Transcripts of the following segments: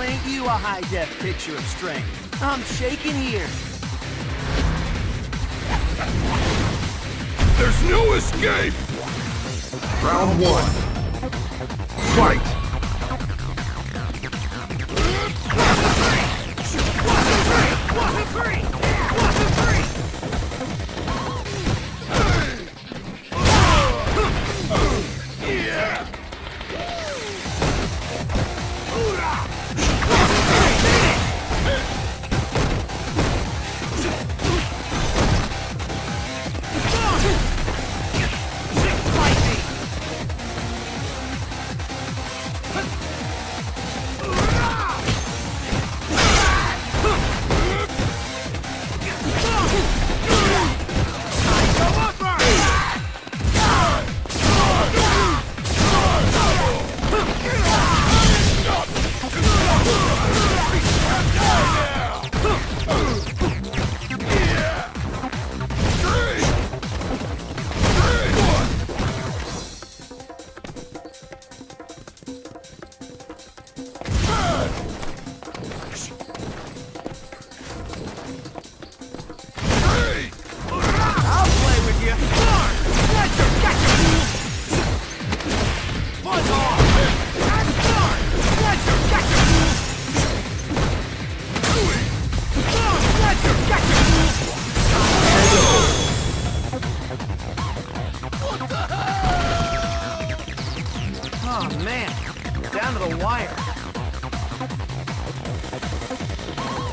Now ain't you a high-def picture of strength? I'm shaking here. There's no escape! Round one. Fight!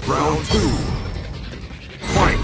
Round two. Fight!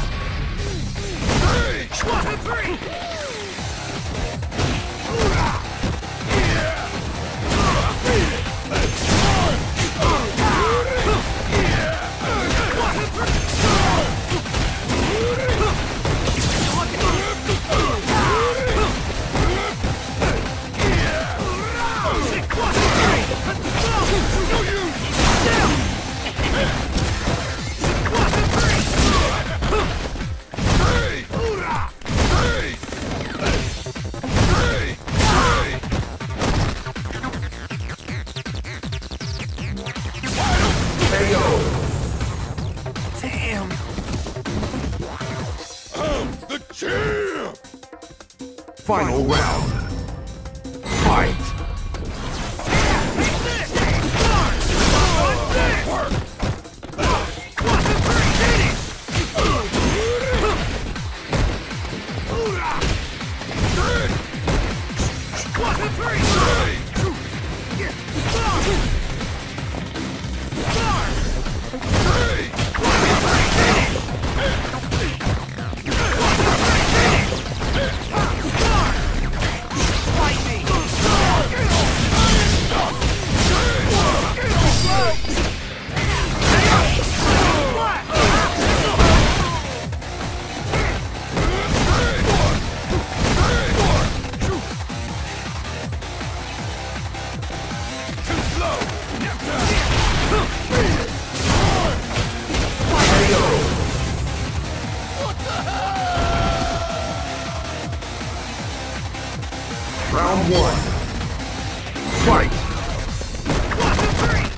1, 2, 3! Final round. Fight! Round one. Fight! 1, 2, 3!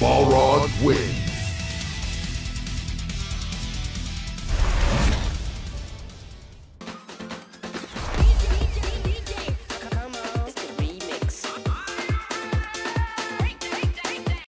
Balrog wins.